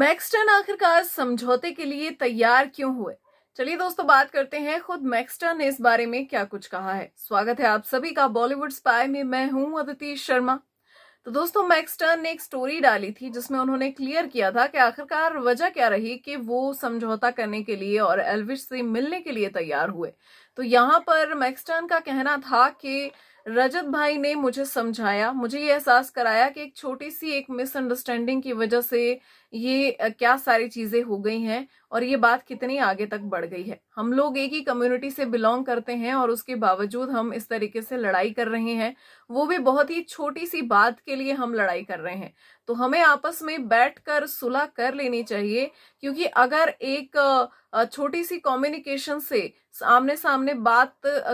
मैक्सटर्न आखिरकार समझौते के लिए तैयार क्यों हुए? चलिए दोस्तों बात करते हैं खुद मैक्सटर्न ने इस बारे में क्या कुछ कहा है। स्वागत है आप सभी का बॉलीवुड स्पाई में, मैं हूं अदितिश शर्मा। तो दोस्तों मैक्सटर्न ने एक स्टोरी डाली थी जिसमें उन्होंने क्लियर किया था कि आखिरकार वजह क्या रही कि वो समझौता करने के लिए और एल्विश से मिलने के लिए तैयार हुए। तो यहाँ पर मैक्सटर्न का कहना था कि रजत भाई ने मुझे समझाया, मुझे ये एहसास कराया कि एक छोटी सी एक मिसअंडरस्टैंडिंग की वजह से ये क्या सारी चीजें हो गई हैं और ये बात कितनी आगे तक बढ़ गई है। हम लोग एक ही कम्युनिटी से बिलोंग करते हैं और उसके बावजूद हम इस तरीके से लड़ाई कर रहे हैं, वो भी बहुत ही छोटी सी बात के लिए हम लड़ाई कर रहे हैं। तो हमें आपस में बैठकर सुलह कर लेनी चाहिए, क्योंकि अगर एक छोटी सी कम्युनिकेशन से, आमने सामने बात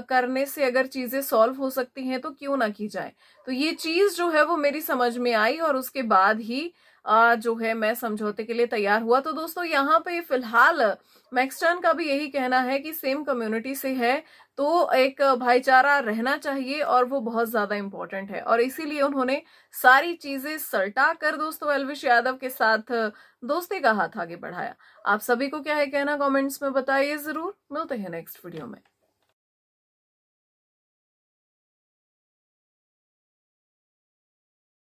करने से अगर चीजें सॉल्व हो सकती हैं तो क्यों ना की जाए। तो ये चीज जो है वो मेरी समझ में आई और उसके बाद ही जो है मैं समझौते के लिए तैयार हुआ। तो दोस्तों यहाँ पे फिलहाल मैक्सटर्न का भी यही कहना है कि सेम कम्युनिटी से है तो एक भाईचारा रहना चाहिए और वो बहुत ज्यादा इम्पोर्टेंट है, और इसीलिए उन्होंने सारी चीजें सलटा कर दोस्तों एल्विश यादव के साथ दोस्ती का हाथ आगे बढ़ाया। आप सभी को क्या है कहना, कमेंट्स में बताइए जरूर। मिलते हैं नेक्स्ट वीडियो में।